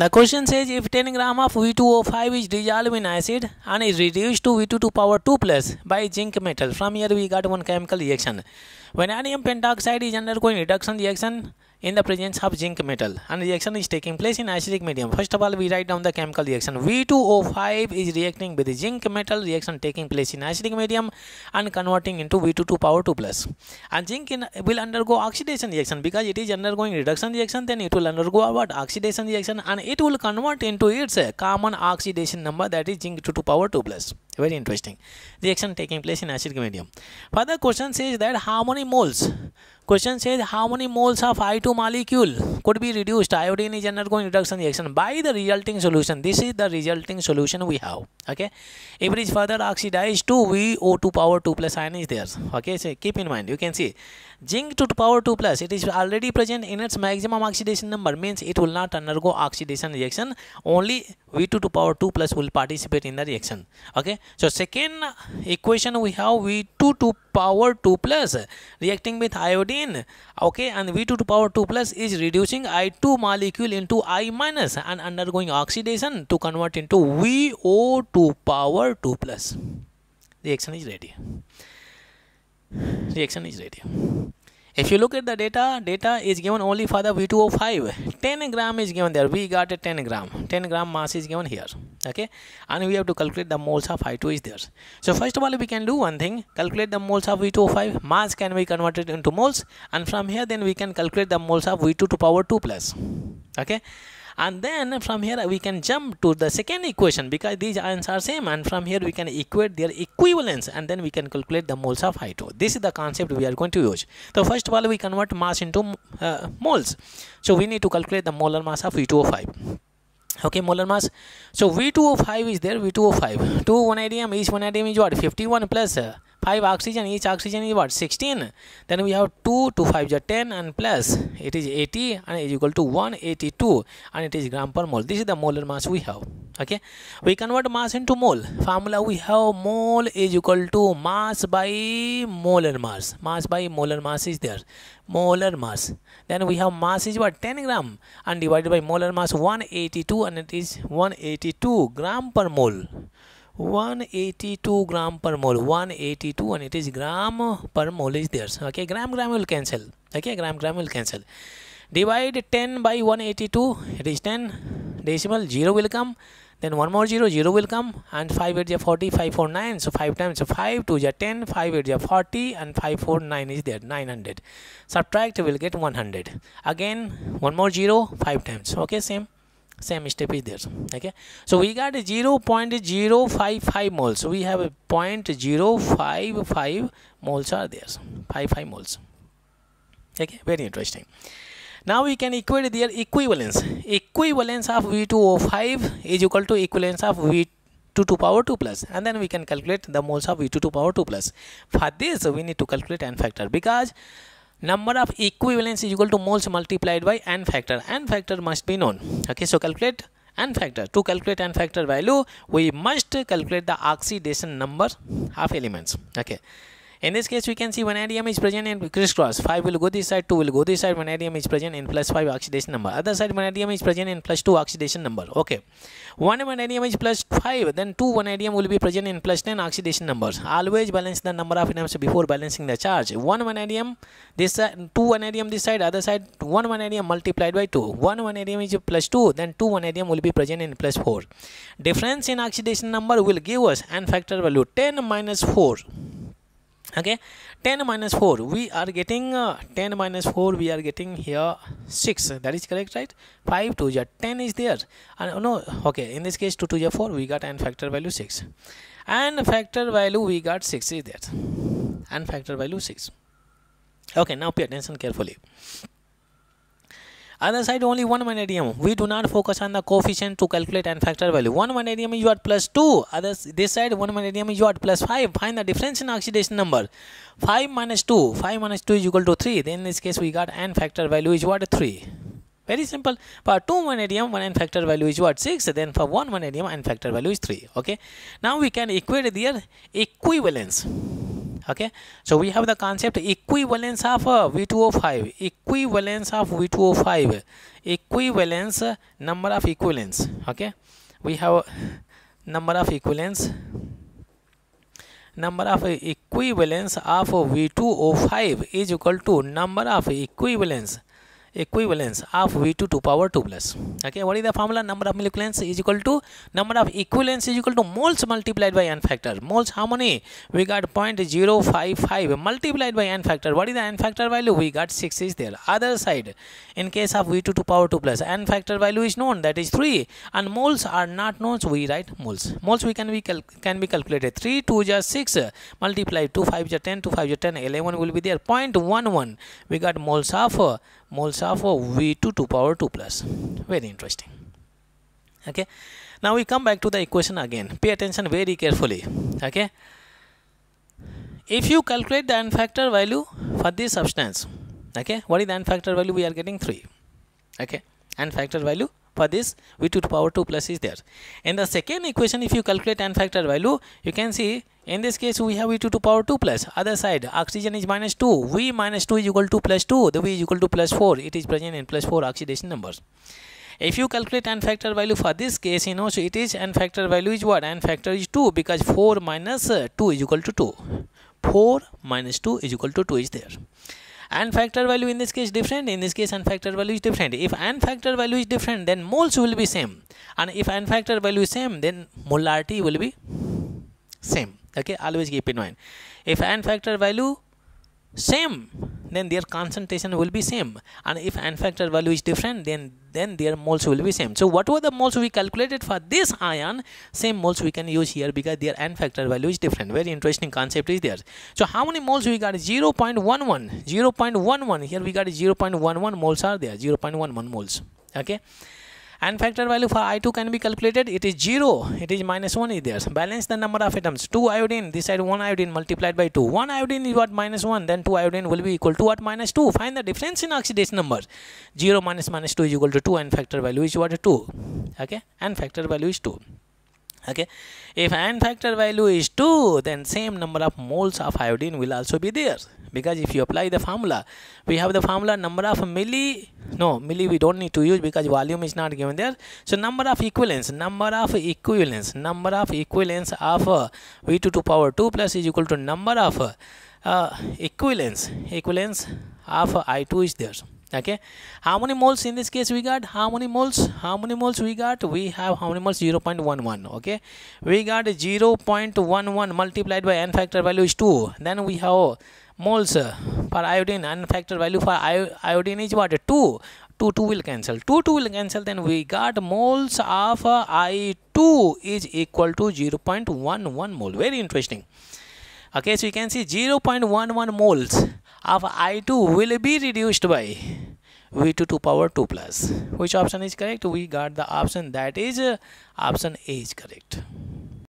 The question says if 10 gram of V2O5 is dissolved in acid and is reduced to V2 to power 2+ by zinc metal. From here we got one chemical reaction. Vanadium pentoxide is undergoing reduction reaction in the presence of zinc metal, and reaction is taking place in acidic medium. First of all, we write down the chemical reaction. V2O5 is reacting with the zinc metal, reaction taking place in acidic medium and converting into V2 to power 2+. And zinc will undergo oxidation reaction. Because it is undergoing reduction reaction, then it will undergo what? Oxidation reaction, and it will convert into its common oxidation number, that is zinc to power 2+. Very interesting. Reaction taking place in acidic medium. Further question says that how many moles? Question says how many moles of I2 molecule could be reduced? Iodine is undergoing reduction reaction by the resulting solution. This is the resulting solution we have. Okay. If it is further oxidized to VO2 power 2+ ion is there. Okay. So keep in mind, you can see zinc to power 2+. It is already present in its maximum oxidation number, means it will not undergo oxidation reaction. Only V2 to power 2+ will participate in the reaction. Okay. So second equation we have V2 to power 2+ reacting with iodine. Okay, and V2 to power 2+ is reducing I2 molecule into I- and undergoing oxidation to convert into VO2 power 2+. Reaction is ready. Reaction is ready. If you look at the data, data is given only for the V2O5. 10 gram is given there. We got a 10 gram. 10 gram mass is given here. Okay. And we have to calculate the moles of I2 is there. So first of all, we can do one thing. Calculate the moles of V2O5. Mass can be converted into moles. And from here, then we can calculate the moles of V2 to power 2+. Okay. And then from here, we can jump to the second equation, because these ions are same. And from here, we can equate their equivalence. And then we can calculate the moles of I2. This is the concept we are going to use. So first of all, we convert mass into moles. So we need to calculate the molar mass of V2O5. Okay, molar mass. So V2O5 is there, V2O5. 2 vanadium, each vanadium is what? 51 plus 5 oxygen, each oxygen is what? 16. Then we have 2, 2 5 is 10, and plus it is 80, and is equal to 182, and it is gram per mole. This is the molar mass we have. Okay, we convert mass into mole. Formula we have, mole is equal to mass by molar mass. Mass by molar mass is there. Molar mass. Then we have mass is what? 10 gram, and divided by molar mass 182, and it is 182 gram per mole. 182 gram per mole, 182, and it is gram per mole is there. Okay, gram will cancel. Okay, gram will cancel. Divide 10 by 182, it is 10, decimal 0 will come, then one more 0, 0 will come, and 5 8 is 40, 5 4 9, so 5 times 5, 2 is 10, 5 8 is 40, and 5 4 9 is there, 900. Subtract, will get 100. Again, one more 0, 5 times. Okay, same step is there. Okay, so we got 0.055 moles. So we have 0.055 moles are there. 55 moles. Okay, very interesting. Now we can equate their equivalence. Equivalence of V2O5 is equal to equivalence of V2 to power 2+, and then we can calculate the moles of V2 to power 2+. For this, we need to calculate n factor, because number of equivalence is equal to moles multiplied by n factor. N factor must be known. Okay, so calculate n factor. To calculate n factor value, we must calculate the oxidation number of elements. Okay. In this case, we can see vanadium is present in crisscross. 5 will go this side, 2 will go this side. Vanadium is present in plus 5 oxidation number. Other side, vanadium is present in plus 2 oxidation number. Okay. 1 vanadium is plus 5. Then 2 vanadium will be present in plus 10 oxidation numbers. Always balance the number of atoms before balancing the charge. 1 vanadium this side, 2 vanadium this side, other side 1 vanadium multiplied by 2. 1 vanadium is plus 2. Then 2 vanadium will be present in plus 4. Difference in oxidation number will give us n factor value 10 minus 4. Okay, 10 minus 4, we are getting 10 minus 4, we are getting here 6. That is correct, right? 5 2 is 10 is there, and no, okay, in this case 2 2 is 4. We got n factor value 6. N factor value we got 6 is there. N factor value 6. Okay, now pay attention carefully. Other side only 1 vanadium. We do not focus on the coefficient to calculate n factor value. 1 vanadium is what? Plus 2. Others, this side 1 vanadium is what? Plus 5. Find the difference in oxidation number. 5 minus 2. 5 minus 2 is equal to 3. Then in this case we got n factor value is what? 3. Very simple. For 2 vanadium, one n factor value is what? 6. Then for 1 vanadium, n factor value is 3. Okay. Now we can equate their equivalence. Okay, so we have the concept equivalence of V2O5, equivalence of V2O5, equivalence, number of equivalence. Okay, we have number of equivalence, number of equivalence of V2O5 is equal to number of equivalence of V2 to power 2+. Okay, what is the formula? Number of equivalence is equal to number of equivalence is equal to moles multiplied by n factor. Moles, how many? We got 0.055 multiplied by n factor. What is the n factor value? We got 6 is there. Other side, in case of V2 to power 2+, n factor value is known, that is 3, and moles are not known, so we write moles. Moles we can be calculated. 3 2 is 6 multiplied 2 5 is 10 2 5 is 10 11 will be there. 0.11 we got moles of V2 to power 2+. Very interesting. Okay, now we come back to the equation again. Pay attention very carefully. Okay, if you calculate the n factor value for this substance, okay, what is the n factor value? We are getting 3. Okay, n factor value for this V2 to power 2+ is there. In the second equation, if you calculate n factor value, you can see in this case we have V2 to power 2+. Other side, oxygen is -2, V -2 is equal to +2, the V is equal to +4. It is present in +4 oxidation numbers. If you calculate n factor value for this case, you know, so it is n factor value is what? N factor is 2, because 4 - 2 is equal to 2. 4 - 2 is equal to 2 is there. N factor value in this case different, in this case n factor value is different. If n factor value is different, then moles will be same, and if n factor value is same, then molarity will be same. Okay, always keep in mind, if n factor value same, then their concentration will be same, and if n factor value is different, then their moles will be same. So what were the moles we calculated for this ion? Same moles we can use here, because their n factor value is different. Very interesting concept is there. So how many moles we got? 0.11, 0.11 here we got 0.11 moles are there, 0.11 moles. Okay, n factor value for I2 can be calculated. It is 0, it is -1 is there. Balance the number of atoms. 2 iodine, this side 1 iodine multiplied by 2. 1 iodine is what? -1, then 2 iodine will be equal to what? -2. Find the difference in oxidation number. 0 - -2 is equal to 2. N factor value is what? 2. Okay, n factor value is 2. Okay, if n factor value is 2, then same number of moles of iodine will also be there, because if you apply the formula, we have the formula number of milli we don't need to use, because volume is not given there. So number of equivalence, number of equivalence of V2 to power 2+ is equal to number of equivalence of I2 is there. Okay, how many moles in this case we got? We have how many moles? 0.11. okay, we got 0.11 multiplied by n factor value is 2. Then we have moles for iodine. N factor value for iodine is what? 2. 2 will cancel, 2 will cancel. Then we got moles of I2 is equal to 0.11 mole. Very interesting. Okay, so you can see 0.11 moles of I2 will be reduced by V2 to power 2+. Which option is correct? We got the option, that is option A is correct.